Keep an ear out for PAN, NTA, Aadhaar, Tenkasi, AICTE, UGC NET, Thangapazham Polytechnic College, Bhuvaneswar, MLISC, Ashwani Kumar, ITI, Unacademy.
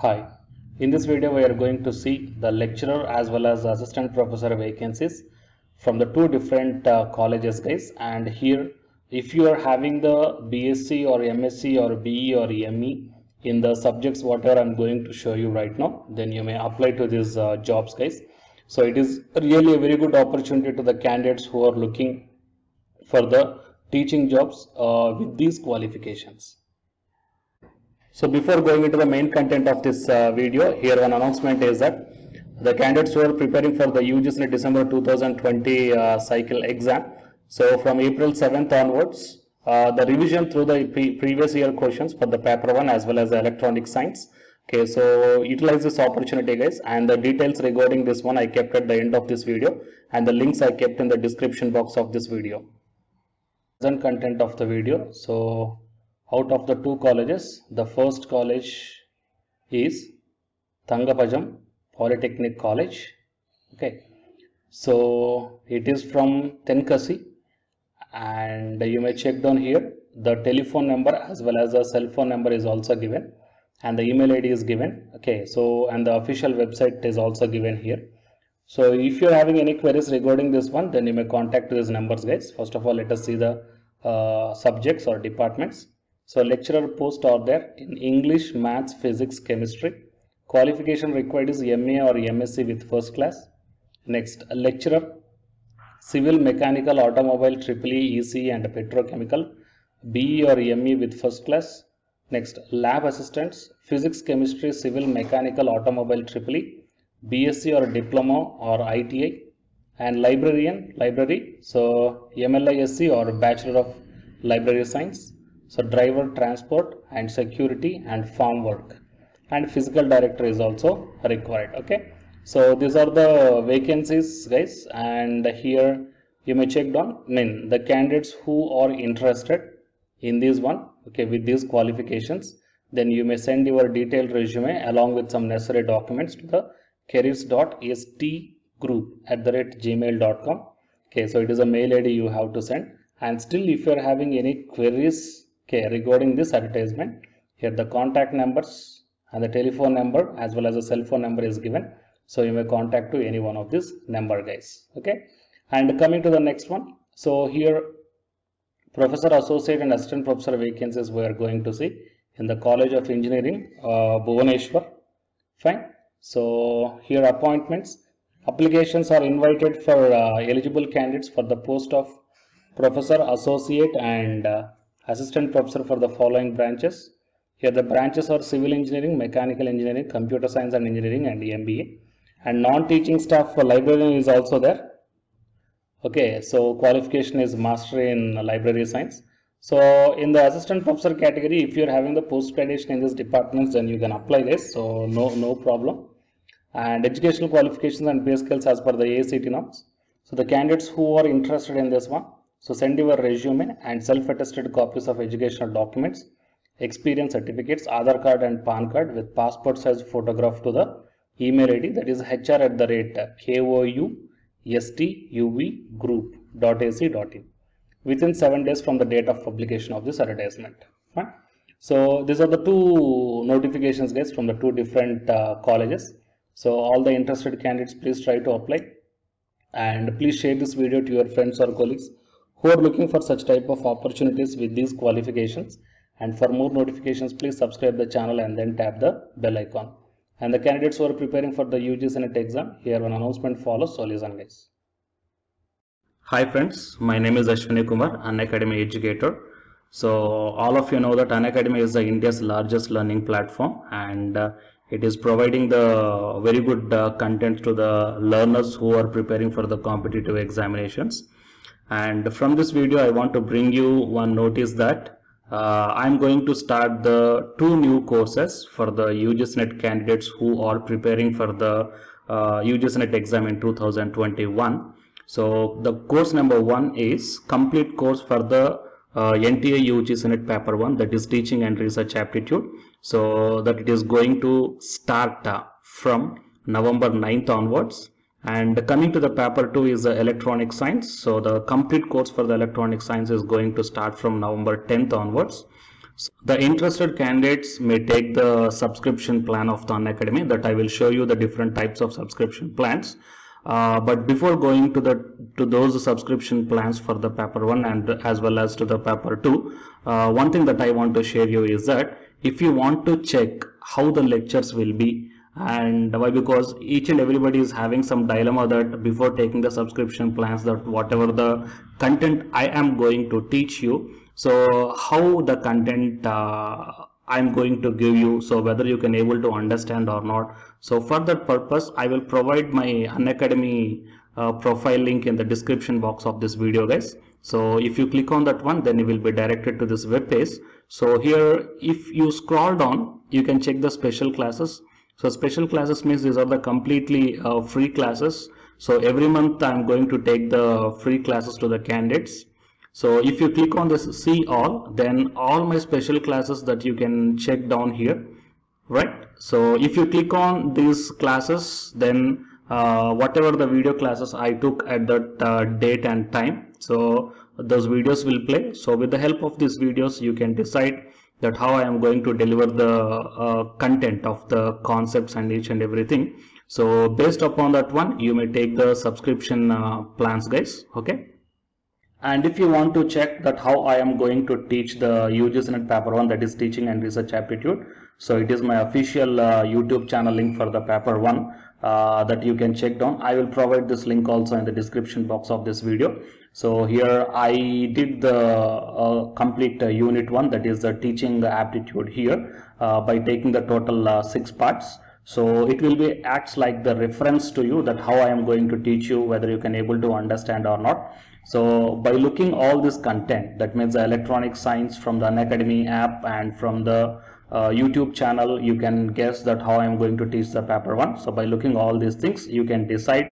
Hi, in this video we are going to see the lecturer as well as assistant professor vacancies from the two different colleges, guys. And here if you are having the BSc or MSc or BE or ME in the subjects whatever I'm going to show you right now, then you may apply to these jobs, guys. So it is really a very good opportunity to the candidates who are looking for the teaching jobs with these qualifications. So before going into the main content of this video, here one announcement is that the candidates who are preparing for the UGC NET December 2020 cycle exam, so from April 7th onwards, the revision through the previous year questions for the paper 1 as well as the electronic science. Okay, so utilize this opportunity, guys, and the details regarding this one I kept at the end of this video and the links I kept in the description box of this video. Then content of the video. So out of the two colleges, the first college is Thangapazham Polytechnic College. Okay, so it is from Tenkasi, and you may check down here the telephone number as well as the cell phone number is also given, and the email ID is given. Okay, so and the official website is also given here. So if you are having any queries regarding this one, then you may contact these numbers, guys. First of all, let us see the subjects or departments. So lecturer posts are there in English, Maths, Physics, Chemistry. Qualification required is MA or MSc with first class. Next, lecturer, Civil, Mechanical, Automobile, EEE, EC and Petrochemical, BE or ME with first class. Next, lab assistants, Physics, Chemistry, Civil, Mechanical, Automobile, EEE, BSc or Diploma or ITI. And librarian, library, so MLISC or Bachelor of Library Science. So driver, transport and security and farm work, and physical director is also required. Okay, so these are the vacancies, guys, and here you may check down the candidates who are interested in this one, okay, with these qualifications. Then you may send your detailed resume along with some necessary documents to the careers.st@gmail.com. okay, so it is a mail ID you have to send. And still if you are having any queries, okay, regarding this advertisement, here the contact numbers and the telephone number as well as the cell phone number is given. So you may contact to any one of this number, guys. Okay, and coming to the next one. So here professor, associate and assistant professor vacancies we are going to see in the College of Engineering, Bhuvaneswar. Fine. So here appointments, applications are invited for eligible candidates for the post of professor, associate and assistant professor for the following branches. Here the branches are Civil Engineering, Mechanical Engineering, Computer Science and Engineering and MBA. And non-teaching staff for librarian is also there. Okay, so qualification is mastery in library science. So in the assistant professor category, if you're having the post graduation in these departments, then you can apply this. So no problem. And educational qualifications and base skills as per the AICTE norms. So the candidates who are interested in this one, so send your resume and self-attested copies of educational documents, experience certificates, Aadhaar card and PAN card with passport size photograph to the email ID, that is hr@koustuvgroup.ac.in within 7 days from the date of publication of this advertisement. Right? So these are the two notifications, guys, from the two different colleges. So all the interested candidates, please try to apply, and please share this video to your friends or colleagues who are looking for such type of opportunities with these qualifications. And for more notifications, please subscribe the channel and then tap the bell icon. And the candidates who are preparing for the UGC NET exam, here an announcement follows, so listen, guys. Hi friends, my name is Ashwani Kumar, Unacademy educator. So all of you know that Unacademy is India's largest learning platform, and it is providing the very good content to the learners who are preparing for the competitive examinations. And from this video I want to bring you one notice that I'm going to start the two new courses for the UGC NET candidates who are preparing for the UGC NET exam in 2021. So the course number one is complete course for the NTA UGC NET paper 1, that is teaching and research aptitude. So that it is going to start from November 9th onwards. And coming to the paper 2 is the electronic science. So the complete course for the electronic science is going to start from November 10th onwards. So the interested candidates may take the subscription plan of the Unacademy. That I will show you the different types of subscription plans. But before going to those subscription plans for the paper 1 and as well as to the paper 2, one thing that I want to share you is that if you want to check how the lectures will be, and why, because each and everybody is having some dilemma that before taking the subscription plans, that whatever the content I am going to teach you, so how the content I'm going to give you, so whether you can able to understand or not. So for that purpose, I will provide my Unacademy profile link in the description box of this video, guys. So if you click on that one, then you will be directed to this web page. So here, if you scroll down, you can check the special classes. So special classes means these are the completely free classes. So every month I'm going to take the free classes to the candidates. So if you click on this see all, then all my special classes that you can check down here, right? So if you click on these classes, then whatever the video classes I took at that date and time, so those videos will play. So with the help of these videos, you can decide that how I am going to deliver the content of the concepts and each and everything. So based upon that one, you may take the subscription plans, guys. Okay. And if you want to check that how I am going to teach the UGC NET paper 1, that is teaching and research aptitude, so it is my official YouTube channel link for the paper 1 that you can check down. I will provide this link also in the description box of this video. So here I did the complete unit 1, that is the teaching aptitude here by taking the total 6 parts. So it will be acts like the reference to you that how I am going to teach you, whether you can able to understand or not. So by looking all this content, that means the electronic science from the Unacademy app and from the YouTube channel, you can guess that how I am going to teach the paper 1. So by looking all these things, you can decide